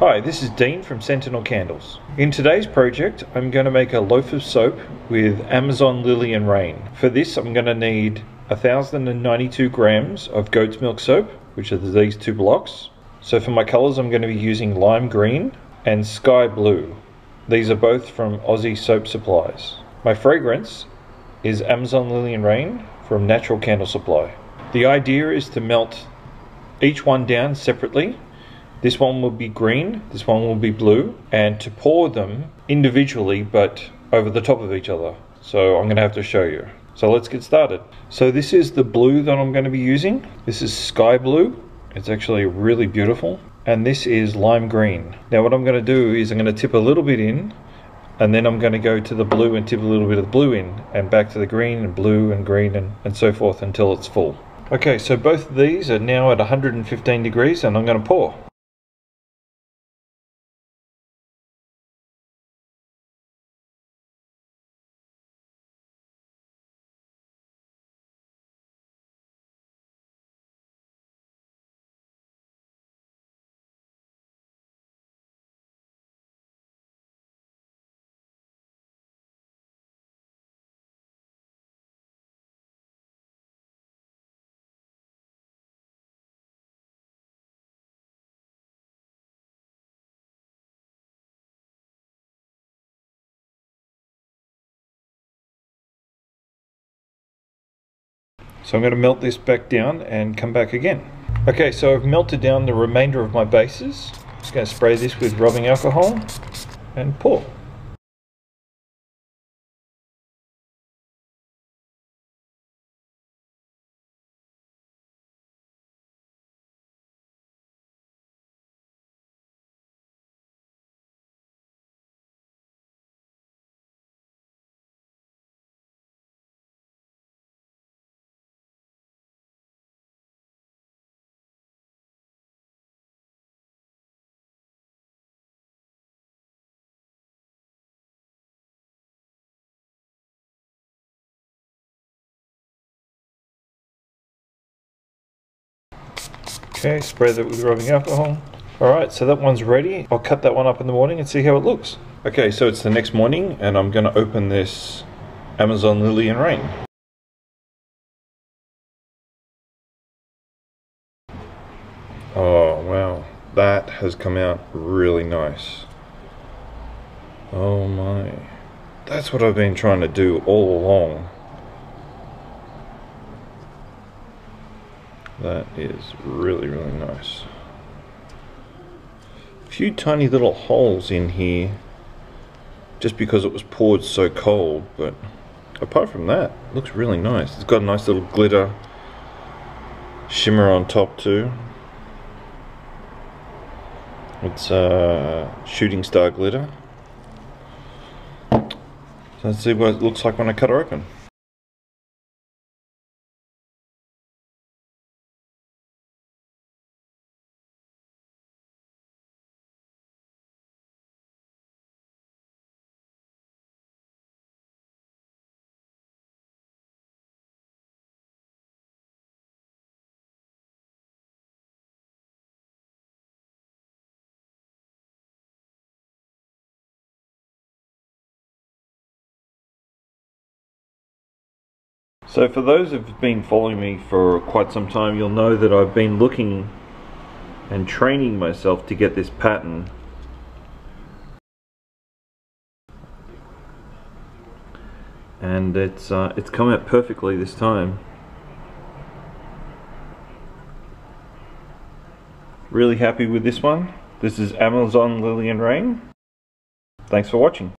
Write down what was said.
Hi, this is Dean from Sentinel Candles. In today's project, I'm going to make a loaf of soap with Amazon Lily and Rain. For this, I'm going to need 1,092 grams of goat's milk soap, which are these two blocks. So for my colors, I'm going to be using lime green and sky blue. These are both from Aussie Soap Supplies. My fragrance is Amazon Lily and Rain from Natural Candle Supply. The idea is to melt each one down separately. This one will be green, this one will be blue, and to pour them individually but over the top of each other. So I'm going to have to show you. So let's get started. So this is the blue that I'm going to be using. This is sky blue. It's actually really beautiful. And this is lime green. Now what I'm going to do is I'm going to tip a little bit in, and then I'm going to go to the blue and tip a little bit of the blue in, and back to the green and blue and green and so forth until it's full. Okay, so both of these are now at 115 degrees and I'm going to pour. So I'm going to melt this back down and come back again. Okay, so I've melted down the remainder of my bases. I'm just going to spray this with rubbing alcohol and pour. Okay, spray that with rubbing alcohol. Alright, so that one's ready. I'll cut that one up in the morning and see how it looks. Okay, so it's the next morning and I'm going to open this Amazon Lily and Rain. Oh wow, that has come out really nice. Oh my. That's what I've been trying to do all along. That is really, really nice. A few tiny little holes in here just because it was poured so cold, but apart from that, it looks really nice. It's got a nice little glitter shimmer on top too. It's shooting star glitter. So let's see what it looks like when I cut her open. So for those who've been following me for quite some time, you'll know that I've been looking and training myself to get this pattern. And it's come out perfectly this time. Really happy with this one. This is Amazon Lily and Rain. Thanks for watching.